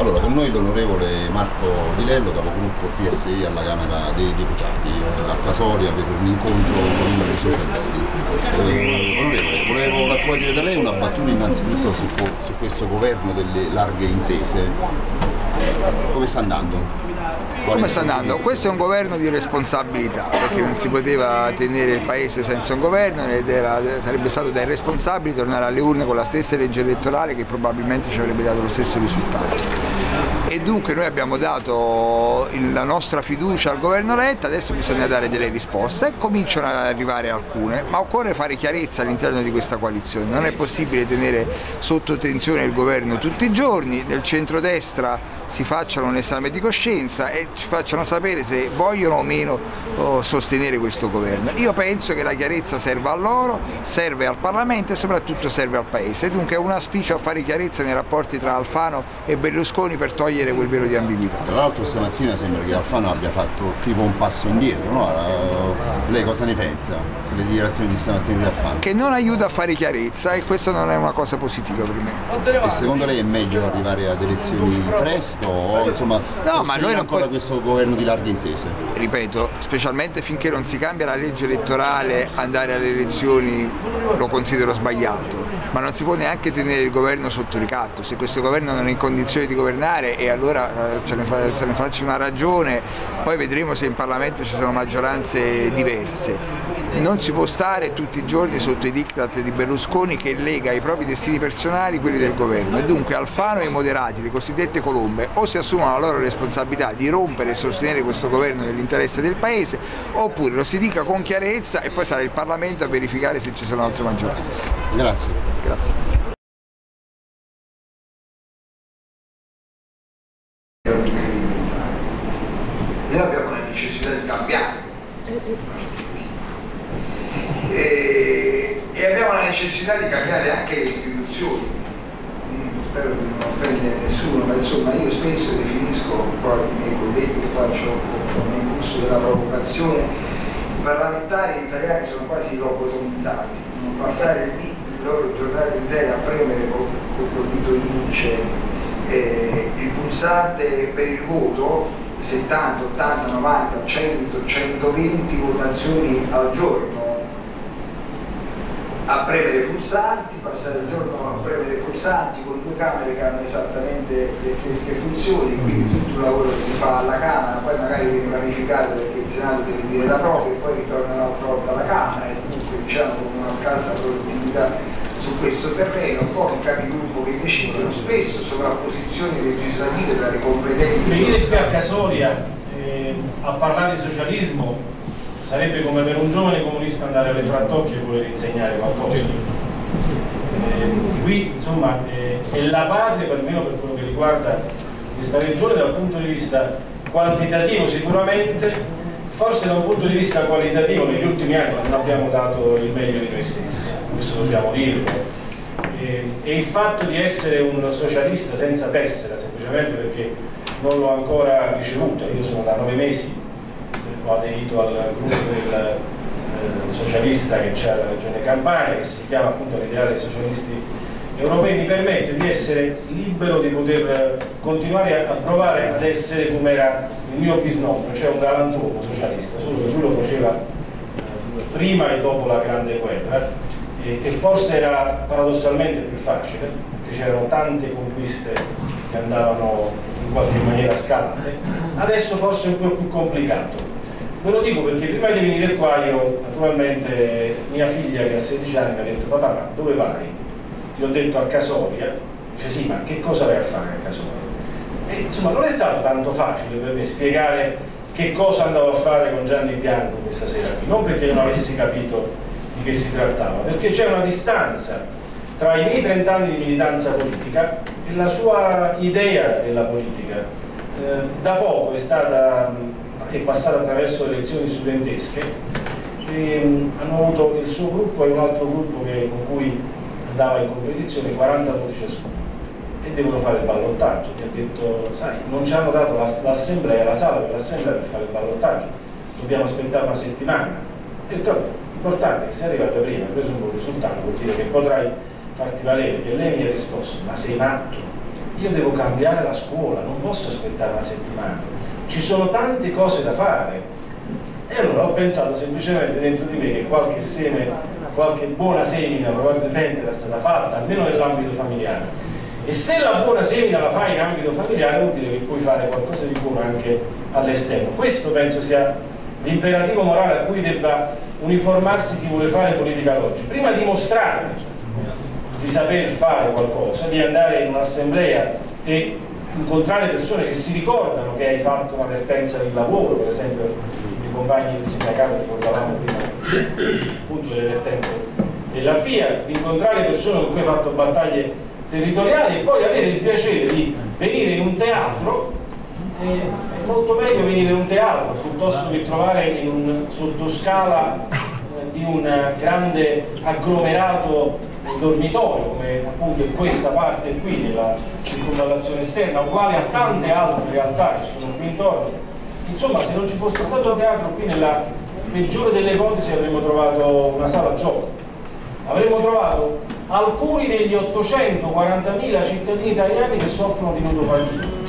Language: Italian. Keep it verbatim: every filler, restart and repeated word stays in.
Allora, con noi l'onorevole Marco Di Lello, capogruppo P S I alla Camera dei Deputati, a Casoria, per un incontro con i socialisti. Eh, onorevole, volevo raccogliere da lei una battuta innanzitutto su, su questo governo delle larghe intese. Come sta andando? Come sta andando? Questo è un governo di responsabilità, perché non si poteva tenere il Paese senza un governo ed era, sarebbe stato da irresponsabili tornare alle urne con la stessa legge elettorale che probabilmente ci avrebbe dato lo stesso risultato. E dunque noi abbiamo dato la nostra fiducia al governo Letta, adesso bisogna dare delle risposte e cominciano ad arrivare alcune, ma occorre fare chiarezza all'interno di questa coalizione. Non è possibile tenere sotto tensione il governo tutti i giorni, nel centrodestra si facciano un esame di coscienza e ci facciano sapere se vogliono o meno sostenere questo governo. Io penso che la chiarezza serva a loro, serve al Parlamento e soprattutto serve al Paese, dunque è un auspicio a fare chiarezza nei rapporti tra Alfano e Berlusconi per togliere quel velo di ambiguità. Tra l'altro stamattina sembra che Alfano abbia fatto tipo un passo indietro, no? Lei cosa ne pensa sulle dichiarazioni di stamattina di Alfano? Che non aiuta a fare chiarezza e questa non è una cosa positiva per me. E secondo lei è meglio arrivare ad elezioni presto o insomma no, ma noi non ancora può... questo governo di larghe intese? Ripeto, specialmente finché non si cambia la legge elettorale, andare alle elezioni lo considero sbagliato, ma non si può neanche tenere il governo sotto ricatto. Se questo governo non è in condizione di governare e allora se ne, fa, se ne faccio una ragione, poi vedremo se in Parlamento ci sono maggioranze diverse. Non si può stare tutti i giorni sotto i diktat di Berlusconi che lega ai propri destini personali quelli del governo e dunque Alfano e i moderati, le cosiddette colombe, o si assumono la loro responsabilità di rompere e sostenere questo governo nell'interesse del Paese oppure lo si dica con chiarezza e poi sarà il Parlamento a verificare se ci sono altre maggioranze. Grazie. Grazie. Noi abbiamo la necessità di cambiare e, e abbiamo la necessità di cambiare anche le istituzioni. Spero di non offendere nessuno, ma insomma io spesso definisco, poi i miei colleghi lo faccio con il gusto della provocazione, i parlamentari italiani sono quasi robotizzati, non passare lì il loro giornata intera a premere col dito indice eh, il pulsante per il voto, settanta, ottanta, novanta, cento, centoventi votazioni al giorno, a premere pulsanti, passare il giorno a premere pulsanti con due camere che hanno esattamente le stesse funzioni, quindi tutto il lavoro che si fa alla Camera poi magari viene vanificato perché il Senato deve dire la propria e poi ritorna un'altra volta alla Camera e comunque diciamo con una scarsa produttività su questo terreno, poi i capigruppo che decidono, spesso sovrapposizioni legislative tra le competenze. Venire qui a Casoria eh, a parlare di socialismo sarebbe come per un giovane comunista andare alle frattocchie e voler insegnare qualcosa. Eh, qui insomma eh, è la patria, perlomeno per quello che riguarda questa regione, dal punto di vista quantitativo sicuramente, forse da un punto di vista qualitativo negli ultimi anni non abbiamo dato il meglio di noi stessi, questo dobbiamo dirlo, e, e il fatto di essere un socialista senza tessera, semplicemente perché non l'ho ancora ricevuta, io sono da nove mesi, ho aderito al gruppo del eh, socialista che c'è alla regione Campania, che si chiama appunto l'ideale dei socialisti europei, mi permette di essere libero di poter continuare a, a provare ad essere come era il mio bisnonno, cioè un galantuomo socialista, solo che lui lo faceva prima e dopo la grande guerra e, e forse era paradossalmente più facile, perché c'erano tante conquiste che andavano in qualche maniera scalate, adesso forse è un po' più complicato. Ve lo dico perché prima di venire qua io, naturalmente, mia figlia che ha sedici anni mi ha detto papà ma dove vai? Gli ho detto a Casoria, dice sì ma che cosa vai a fare a Casoria? E insomma non è stato tanto facile per me spiegare che cosa andavo a fare con Gianni Bianco questa sera qui, non perché non avessi capito di che si trattava, perché c'è una distanza tra i miei trenta anni di militanza politica e la sua idea della politica. Eh, da poco è, stata, è passata attraverso le elezioni studentesche, e, um, hanno avuto il suo gruppo e un altro gruppo che, con cui andava in competizione quaranta voti ciascuno e devono fare il ballottaggio. Gli ha detto, sai, non ci hanno dato l'assemblea, la sala per l'assemblea per fare il ballottaggio, dobbiamo aspettare una settimana. E l'importante è che sei arrivata prima, hai preso un buon risultato, vuol dire che potrai farti valere. E lei mi ha risposto, ma sei matto? io devo cambiare la scuola, non posso aspettare una settimana, ci sono tante cose da fare. E allora ho pensato semplicemente dentro di me che qualche seme, qualche buona semina probabilmente era stata fatta, almeno nell'ambito familiare. E se la buona semina la fai in ambito familiare vuol dire che puoi fare qualcosa di buono anche all'esterno. Questo penso sia l'imperativo morale a cui debba uniformarsi chi vuole fare politica oggi. Prima di mostrare di saper fare qualcosa, di andare in un'assemblea e incontrare persone che si ricordano che hai fatto una vertenza di lavoro, per esempio compagni del sindacato che portavamo prima, appunto, delle vertenze della Fiat, di incontrare persone con cui hai fatto battaglie territoriali e poi avere il piacere di venire in un teatro. È molto meglio venire in un teatro piuttosto che trovare in un sottoscala di un grande agglomerato dormitorio, come appunto in questa parte qui della circonvallazione esterna, uguale a tante altre realtà che sono qui intorno. Insomma, se non ci fosse stato teatro qui, nella peggiore delle ipotesi avremmo trovato una sala gioco, avremmo trovato alcuni degli ottocentoquarantamila cittadini italiani che soffrono di ludopatia,